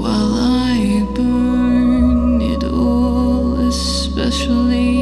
While I burn it all, especially